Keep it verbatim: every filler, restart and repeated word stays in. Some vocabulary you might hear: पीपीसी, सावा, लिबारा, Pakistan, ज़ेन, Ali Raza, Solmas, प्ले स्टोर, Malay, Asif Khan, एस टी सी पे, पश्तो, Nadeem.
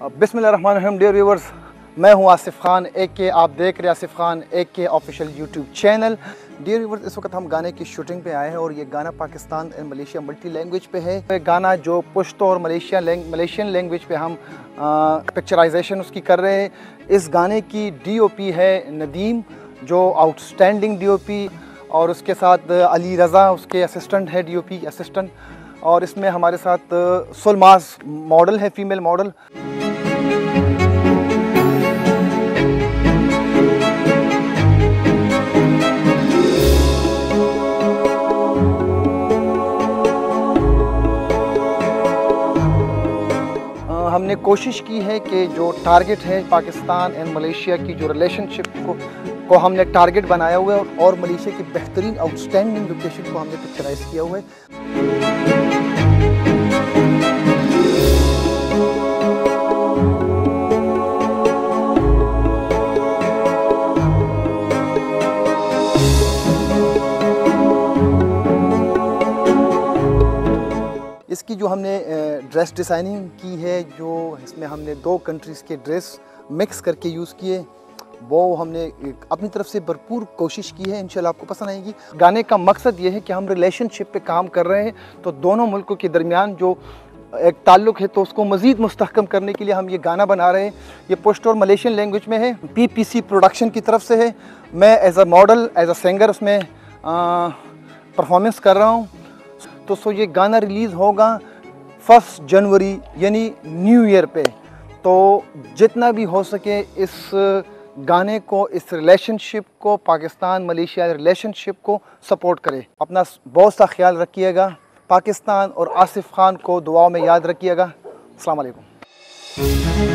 बिस्मिल्लाहिर्रहमानिर्रहीम। Dear viewers, मैं हूं आसिफ खान ए के, आप देख रहे हैं आसिफ खान ए के official YouTube channel. Dear viewers, इस वक्त हम गाने की शूटिंग पे आए हैं और ये गाना Pakistan and Malaysia multi language पे है। ये गाना जो पश्तो और मलेशिया लैंग, मलेशियन लैंग्वेज पे हम पिक्चराइजेशन उसकी कर रहे हैं। इस गाने की डी ओ पी है नदीम, जो आउटस्टैंडिंग डी ओ पी, और उसके साथ अली रज़ा उसके असिस्टेंट है, डी ओ पी असिस्टेंट, और इसमें हमारे साथ सोलमास मॉडल है, फीमेल मॉडल। हमने कोशिश की है कि जो टारगेट है पाकिस्तान एंड मलेशिया की, जो रिलेशनशिप को को हमने टारगेट बनाया हुआ है, और मलेशिया की बेहतरीन आउटस्टैंडिंग लोकेशन को हमने पिक्चराइज किया हुआ है। इसकी जो हमने ड्रेस डिज़ाइनिंग की है, जो इसमें हमने दो कंट्रीज़ के ड्रेस मिक्स करके यूज़ किए, वो हमने अपनी तरफ से भरपूर कोशिश की है। इंशाल्लाह आपको पसंद आएगी। गाने का मकसद ये है कि हम रिलेशनशिप पे काम कर रहे हैं, तो दोनों मुल्कों के दरमियान जो एक ताल्लुक़ है, तो उसको मज़ीद मुस्तहकम करने के लिए हम ये गाना बना रहे हैं। ये पश्तो और मलेशियन लैंग्वेज में है, पीपीसी प्रोडक्शन की तरफ से है। मैं as a model, as a singer उसमें परफॉर्मेंस कर रहा हूँ। तो सो ये गाना रिलीज़ होगा फर्स्ट जनवरी यानी न्यू ईयर पे। तो जितना भी हो सके इस गाने को, इस रिलेशनशिप को, पाकिस्तान मलेशिया रिलेशनशिप को सपोर्ट करें। अपना बहुत सा ख्याल रखिएगा। पाकिस्तान और आसिफ खान को दुआओं में याद रखिएगा। अस्सलाम वालेकुम।